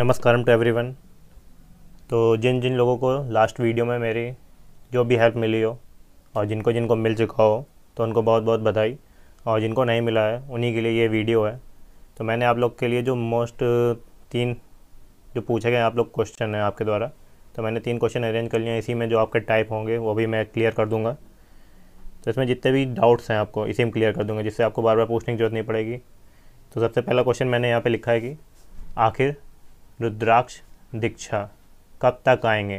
नमस्कारम to everyone. तो जिन जिन लोगों को लास्ट वीडियो में मेरी जो भी हेल्प मिली हो और जिनको जिनको मिल चुका हो तो उनको बहुत बहुत बधाई, और जिनको नहीं मिला है उन्हीं के लिए ये वीडियो है। तो मैंने आप लोग के लिए जो मोस्ट 3 जो पूछे गए आप लोग क्वेश्चन है आपके द्वारा, तो मैंने 3 क्वेश्चन अरेंज कर लिए हैं। इसी में जो आपके टाइप होंगे वो भी मैं क्लियर कर दूँगा। तो इसमें जितने भी डाउट्स हैं आपको इसी में क्लियर कर दूँगा, जिससे आपको बार बार पूछने की जरूरत नहीं पड़ेगी। तो सबसे पहला क्वेश्चन मैंने यहाँ पे लिखा है कि आखिर रुद्राक्ष दीक्षा कब तक आएंगे।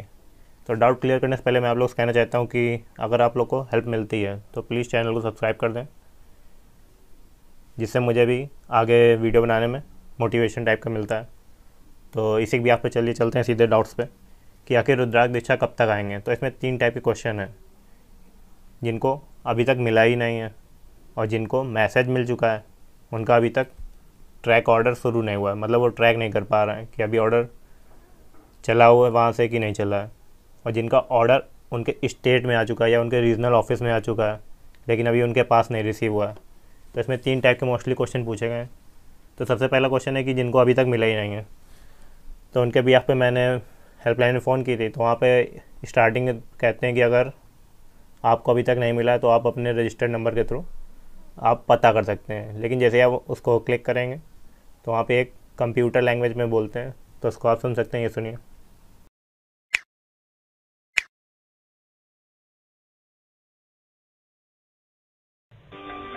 तो डाउट क्लियर करने से पहले मैं आप लोग से कहना चाहता हूँ कि अगर आप लोग को हेल्प मिलती है तो प्लीज़ चैनल को सब्सक्राइब कर दें, जिससे मुझे भी आगे वीडियो बनाने में मोटिवेशन टाइप का मिलता है। तो इसी भी आप पे चलिए चलते हैं सीधे डाउट्स पे कि आखिर रुद्राक्ष दीक्षा कब तक आएंगे। तो इसमें 3 टाइप के क्वेश्चन हैं, जिनको अभी तक मिला ही नहीं है और जिनको मैसेज मिल चुका है उनका अभी तक ट्रैक ऑर्डर शुरू नहीं हुआ है, मतलब वो ट्रैक नहीं कर पा रहे हैं कि अभी ऑर्डर चला हुआ है वहाँ से कि नहीं चला है, और जिनका ऑर्डर उनके स्टेट में आ चुका है या उनके रीजनल ऑफिस में आ चुका है लेकिन अभी उनके पास नहीं रिसीव हुआ है। तो इसमें 3 टाइप के मोस्टली क्वेश्चन पूछे गए हैं। तो सबसे पहला क्वेश्चन है कि जिनको अभी तक मिला ही नहीं है, तो उनके भी आप पे मैंने हेल्पलाइन में फ़ोन की थी। तो वहाँ पे स्टार्टिंग कहते हैं कि अगर आपको अभी तक नहीं मिला है तो आप अपने रजिस्टर्ड नंबर के थ्रू आप पता कर सकते हैं, लेकिन जैसे आप उसको क्लिक करेंगे तो वहाँ पे एक कंप्यूटर लैंग्वेज में बोलते हैं, तो उसको आप सुन सकते हैं। ये सुनिए।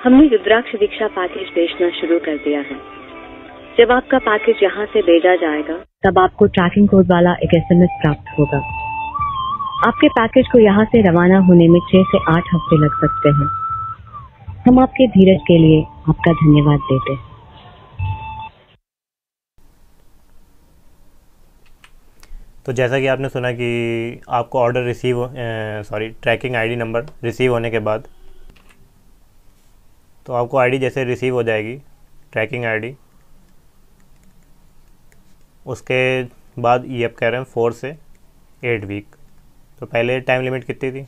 हमने रुद्राक्ष दीक्षा पैकेज बेचना शुरू कर दिया है। जब आपका पैकेज यहाँ से भेजा जाएगा तब आपको ट्रैकिंग कोड वाला एक SMS प्राप्त होगा। आपके पैकेज को यहाँ से रवाना होने में 6 से 8 हफ्ते लग सकते हैं। हम आपके धीरज के लिए आपका धन्यवाद देते हैं। तो जैसा कि आपने सुना कि आपको order receive tracking ID number receive होने के बाद तो आपको ID जैसे रिसीव हो जाएगी, ट्रैकिंग ID, उसके बाद ये आप कह रहे हैं 4 से 8 वीक। तो पहले टाइम लिमिट कितनी थी?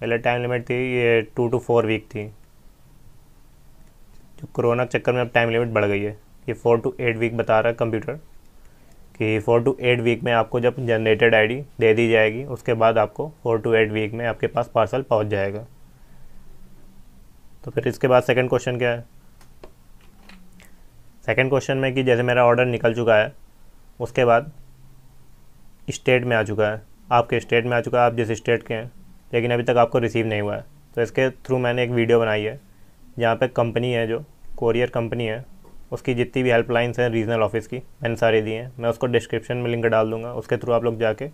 पहले टाइम लिमिट थी ये 2 से 4 वीक थी, जो कोरोना के चक्कर में अब टाइम लिमिट बढ़ गई है। ये 4 से 8 वीक बता रहा है कंप्यूटर कि 4 से 8 वीक में आपको जब जनरेटेड ID दे दी जाएगी उसके बाद आपको 4 से 8 वीक में आपके पास पार्सल पहुँच जाएगा। तो फिर इसके बाद सेकंड क्वेश्चन क्या है? सेकंड क्वेश्चन में कि जैसे मेरा ऑर्डर निकल चुका है उसके बाद स्टेट में आ चुका है, आपके स्टेट में आ चुका है, आप जिस स्टेट के हैं, लेकिन अभी तक आपको रिसीव नहीं हुआ है। तो इसके थ्रू मैंने एक वीडियो बनाई है जहाँ पे कंपनी है, जो कोरियर कंपनी है, उसकी जितनी भी हेल्पलाइंस हैं रीजनल ऑफिस की मैंने सारे दिए हैं। मैं उसको डिस्क्रिप्शन में लिंक डाल दूँगा, उसके थ्रू आप लोग जाके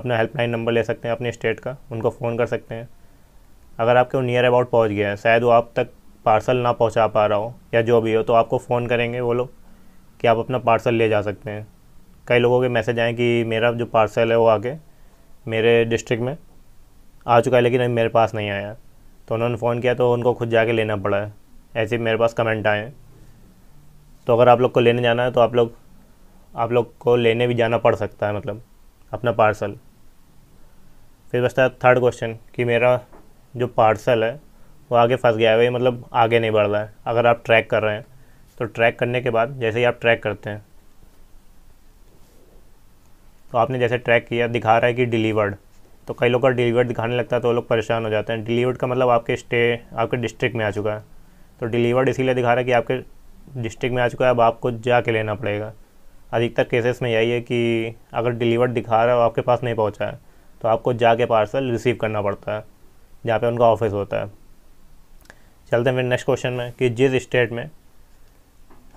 अपना हेल्पलाइन नंबर ले सकते हैं अपने स्टेट का, उनको फ़ोन कर सकते हैं। अगर आपके नियर अबाउट पहुँच गया है, शायद वो आप तक पार्सल ना पहुँचा पा रहा हो या जो भी हो, तो आपको फ़ोन करेंगे वो लोग कि आप अपना पार्सल ले जा सकते हैं। कई लोगों के मैसेज आए कि मेरा जो पार्सल है वो आके मेरे डिस्ट्रिक्ट में आ चुका है लेकिन अभी मेरे पास नहीं आया, तो उन्होंने फ़ोन किया तो उनको खुद जाके लेना पड़ा है। ऐसे मेरे पास कमेंट आए हैं। तो अगर आप लोग को लेने जाना है तो आप लोग को लेने भी जाना पड़ सकता है, मतलब अपना पार्सल। फिर बचता है थर्ड क्वेश्चन कि मेरा जो पार्सल है वो आगे फंस गया है, मतलब आगे नहीं बढ़ रहा है। अगर आप ट्रैक कर रहे हैं तो ट्रैक करने के बाद जैसे ही आप ट्रैक करते हैं तो आपने जैसे ट्रैक किया, दिखा रहा है कि डिलीवर्ड, तो कई लोग का डिलीवर्ड दिखाने लगता है तो वो लोग परेशान हो जाते हैं। डिलीवर्ड का मतलब आपके डिस्ट्रिक्ट में आ चुका है, तो डिलीवर्ड इसीलिए दिखा रहा है कि आपके डिस्ट्रिक्ट में आ चुका है, अब आपको जाके लेना पड़ेगा। अधिकतर केसेस में यही है कि अगर डिलीवर्ड दिखा रहा है और आपके पास नहीं पहुँचा है तो आपको जाके पार्सल रिसीव करना पड़ता है जहाँ पे उनका ऑफिस होता है। चलते हैं फिर नेक्स्ट क्वेश्चन में कि जिस स्टेट में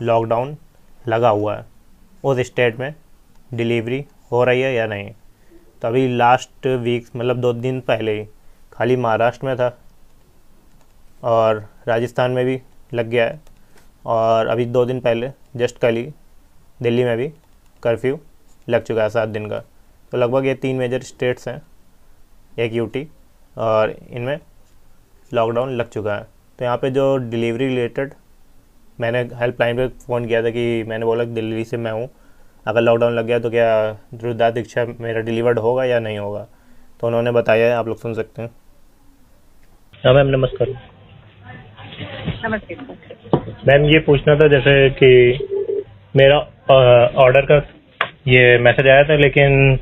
लॉकडाउन लगा हुआ है उस स्टेट में डिलीवरी हो रही है या नहीं। तो अभी लास्ट वीक, मतलब 2 दिन पहले ही खाली महाराष्ट्र में था और राजस्थान में भी लग गया है, और अभी 2 दिन पहले जस्ट कल ही दिल्ली में भी कर्फ्यू लग चुका है 7 दिन का। तो लगभग ये 3 मेजर स्टेट्स हैं, एक UT, और इनमें लॉकडाउन लग चुका है। तो यहाँ पे जो डिलीवरी रिलेटेड मैंने हेल्पलाइन पे फ़ोन किया था कि मैंने बोला दिल्ली से मैं हूँ, अगर लॉकडाउन लग गया तो क्या रुद्राक्ष दीक्षा मेरा डिलीवर्ड होगा या नहीं होगा, तो उन्होंने बताया है, आप लोग सुन सकते हैं। हाँ मैम नमस्कार। नमस्कार मैम, ये पूछना था जैसे कि मेरा ऑर्डर का ये मैसेज आया था, लेकिन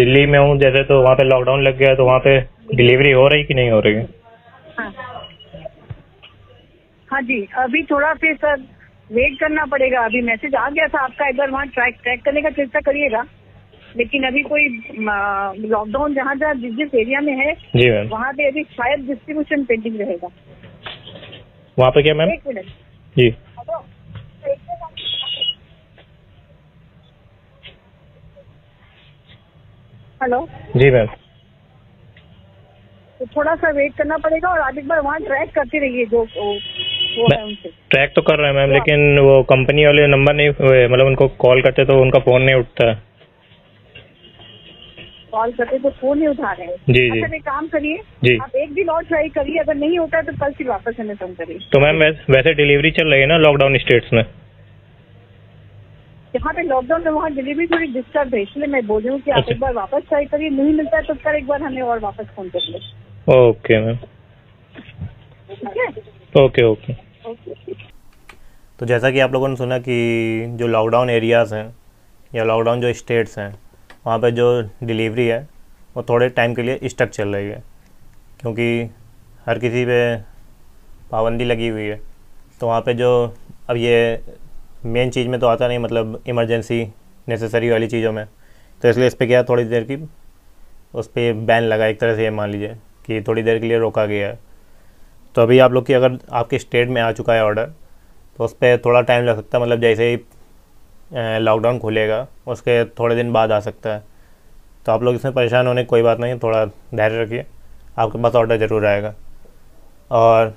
दिल्ली में हूँ जैसे, तो वहाँ पे लॉकडाउन लग गया, तो वहाँ पे डिलीवरी हो रही कि नहीं हो रही है? हाँ जी, अभी थोड़ा फिर सर वेट करना पड़ेगा। अभी मैसेज आ गया था आपका, एक बार वहाँ ट्रैक करने का चेष्टा करिएगा, लेकिन अभी कोई लॉकडाउन जहाँ जहाँ जिस जिस एरिया में है वहाँ पे अभी शायद डिस्ट्रीब्यूशन पेंडिंग रहेगा। वहाँ पे क्या मैम? एक मिनट जी। हेलो जी मैम, तो थोड़ा सा वेट करना पड़ेगा और आप एक बार वहाँ ट्रैक करते रहिए जो वो है उनसे। ट्रैक तो कर रहे हैं मैम, लेकिन वो कंपनी वाले नंबर नहीं, मतलब उनको कॉल करते तो उनका फोन नहीं उठता है, कॉल करते तो फोन नहीं उठा रहे हैं। जी जी, एक काम करिए आप एक दिन और ट्राई करिए, अगर नहीं होता है तो कल फिर वापस हमें फोन करिए। तो मैम वैसे डिलीवरी चल रही है ना लॉकडाउन स्टेट्स में? यहाँ पे लॉकडाउन में वहाँ डिलीवरी थोड़ी डिस्टर्ब है, इसलिए मैं बोल रही हूँ कि आप एक बार वापस ट्राई करिए, नहीं मिलता है तो कल एक बार हमें और वापस फोन कर ले। Okay ma'am, okay okay. तो जैसा कि आप लोगों ने सुना कि जो लॉकडाउन एरियाज हैं या लॉकडाउन जो स्टेट्स हैं वहाँ पे जो डिलीवरी है वो थोड़े टाइम के लिए स्टक चल रही है, क्योंकि हर किसी पे पाबंदी लगी हुई है। तो वहाँ पे जो अब ये मेन चीज़ में तो आता नहीं, मतलब इमरजेंसी नेसेसरी वाली चीज़ों में, तो इसलिए इस पर क्या थोड़ी देर की उस पर बैन लगा, एक तरह से ये मान लीजिए कि थोड़ी देर के लिए रोका गया है। तो अभी आप लोग की अगर आपके स्टेट में आ चुका है ऑर्डर तो उस पर थोड़ा टाइम लग सकता है, मतलब जैसे ही लॉकडाउन खुलेगा उसके थोड़े दिन बाद आ सकता है। तो आप लोग इसमें परेशान होने की कोई बात नहीं है, थोड़ा धैर्य रखिए, आपके पास ऑर्डर ज़रूर आएगा। और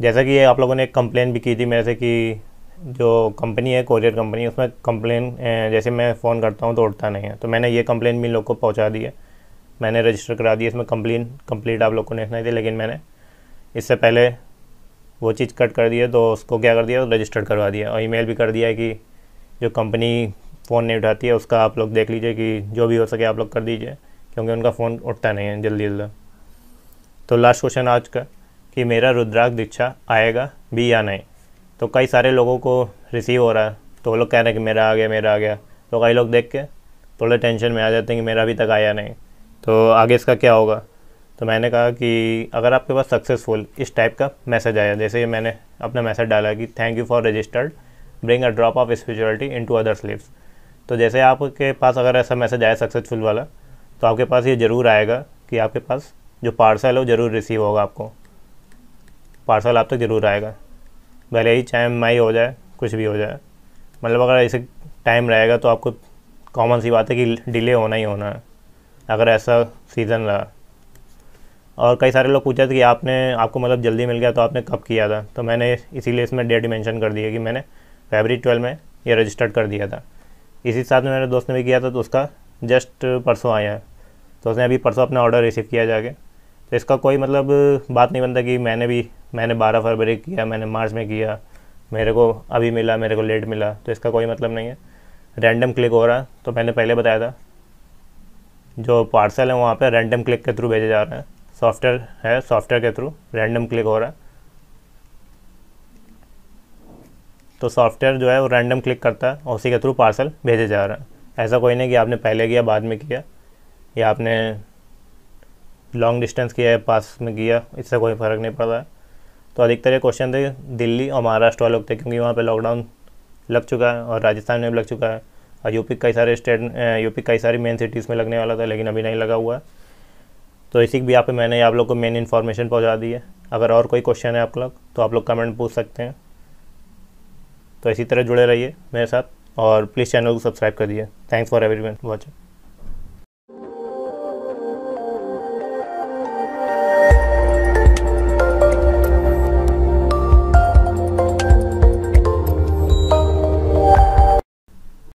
जैसा कि आप लोगों ने एक कंप्लेन भी की थी मेरे से कि जो कंपनी है कोरियर कंपनी, उसमें कंप्लेन जैसे मैं फ़ोन करता हूँ तो उठता नहीं है, तो मैंने ये कंप्लेन भी लोग को पहुँचा दी है, मैंने रजिस्टर करा दी है। इसमें कंप्लीट आप लोग को नहीं थी, लेकिन मैंने इससे पहले वो चीज़ कट कर दी है, तो उसको क्या कर दिया, रजिस्टर्ड करवा दिया और ईमेल भी कर दिया है कि जो कंपनी फ़ोन नहीं उठाती है उसका आप लोग देख लीजिए कि जो भी हो सके आप लोग कर दीजिए, क्योंकि उनका फ़ोन उठता नहीं है जल्दी। तो लास्ट क्वेश्चन आज का कि मेरा रुद्राक्ष दीक्षा आएगा भी या नहीं? तो कई सारे लोगों को रिसीव हो रहा है, तो वो लोग कह रहे हैं कि मेरा आ गया मेरा आ गया, तो कई लोग देख के थोड़े टेंशन में आ जाते हैं कि मेरा अभी तक आया नहीं, तो आगे इसका क्या होगा। तो मैंने कहा कि अगर आपके पास सक्सेसफुल इस टाइप का मैसेज आया, जैसे मैंने अपना मैसेज डाला कि thank you for registered bring a drop of spirituality into others lives, तो जैसे आपके पास अगर ऐसा मैसेज आया सक्सेसफुल वाला, तो आपके पास ये ज़रूर आएगा कि आपके पास जो पार्सल है वो ज़रूर रिसीव होगा, आपको पार्सल आप तक ज़रूर आएगा, भले ही चाहे माई हो जाए कुछ भी हो जाए। मतलब अगर ऐसे टाइम रहेगा तो आपको कॉमन सी बात है कि डिले होना ही होना है, अगर ऐसा सीज़न रहा। और कई सारे लोग पूछा थे कि आपको मतलब जल्दी मिल गया तो आपने कब किया था, तो मैंने इसीलिए इसमें डेट मेंशन कर दी है कि मैंने February 12 में ये रजिस्टर्ड कर दिया था। इसी साथ में मेरे दोस्त ने भी किया था, तो उसका जस्ट परसों आया है, तो उसने अभी परसों अपना ऑर्डर रिसीव किया जाके। तो इसका कोई मतलब बात नहीं बनता कि मैंने 12 फरवरी किया, मैंने मार्च में किया, मेरे को अभी मिला, मेरे को लेट मिला, तो इसका कोई मतलब नहीं है, रैंडम क्लिक हो रहा है। तो मैंने पहले बताया था जो पार्सल है वहाँ पर रैंडम क्लिक के थ्रू भेजे जा रहे हैं, सॉफ्टवेयर है, सॉफ्टवेयर के थ्रू रैंडम क्लिक हो रहा है। तो सॉफ्टवेयर जो है वो रैंडम क्लिक करता है और उसी के थ्रू पार्सल भेजे जा रहा है। ऐसा कोई नहीं कि आपने पहले किया बाद में किया, या आपने लॉन्ग डिस्टेंस किया या पास में किया, इससे कोई फ़र्क नहीं पड़ता है। तो अधिकतर ये क्वेश्चन थे दिल्ली और महाराष्ट्र वालों के, क्योंकि वहाँ पे लॉकडाउन लग चुका है और राजस्थान में भी लग चुका है और यूपी कई सारी मेन सिटीज़ में लगने वाला था, लेकिन अभी नहीं लगा हुआ है। तो इसी भी यहाँ पर मैंने आप लोग को मेन इन्फॉर्मेशन पहुँचा दी है। अगर और कोई क्वेश्चन है आप लोग तो आप लोग कमेंट पूछ सकते हैं। तो इसी तरह जुड़े रहिए मेरे साथ और प्लीज़ चैनल को सब्सक्राइब कर दिए। Thanks for everyone watching.